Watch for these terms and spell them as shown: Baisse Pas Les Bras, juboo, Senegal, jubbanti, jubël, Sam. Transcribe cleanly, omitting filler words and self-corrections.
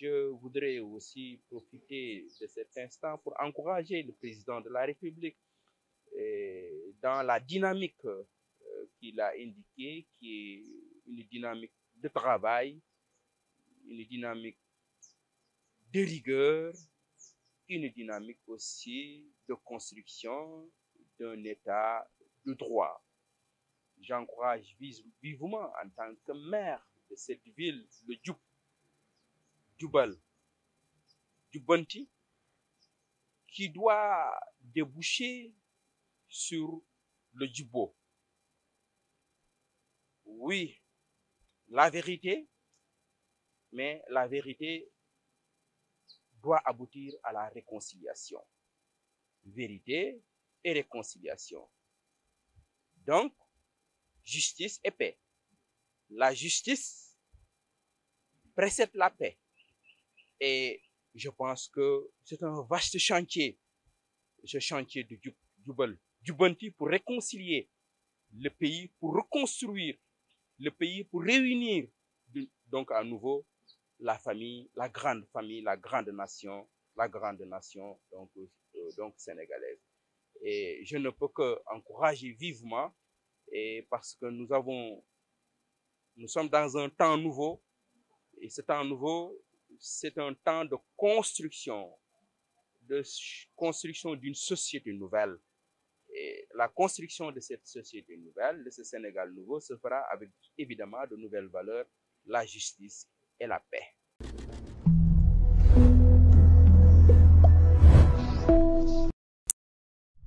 je voudrais aussi profiter de cet instant pour encourager le président de la République dans la dynamique qu'il a indiquée, qui est une dynamique de travail, une dynamique de rigueur, une dynamique aussi de construction d'un État de droit. J'encourage vivement en tant que maire de cette ville, le jubël, jubbanti, qui doit déboucher sur le juboo. Oui, la vérité, mais la vérité doit aboutir à la réconciliation. Vérité et réconciliation. Donc, justice et paix. La justice précède la paix. Et je pense que c'est un vaste chantier, ce chantier de jubël, jubbanti, pour réconcilier le pays, pour reconstruire le pays, pour réunir donc à nouveau la famille, la grande nation donc sénégalaise. Et je ne peux qu'encourager vivement, et parce que nous sommes dans un temps nouveau, et ce temps nouveau, c'est un temps de construction, d'une société nouvelle. Et la construction de cette société nouvelle, de ce Sénégal nouveau, se fera avec évidemment de nouvelles valeurs, la justice et la paix.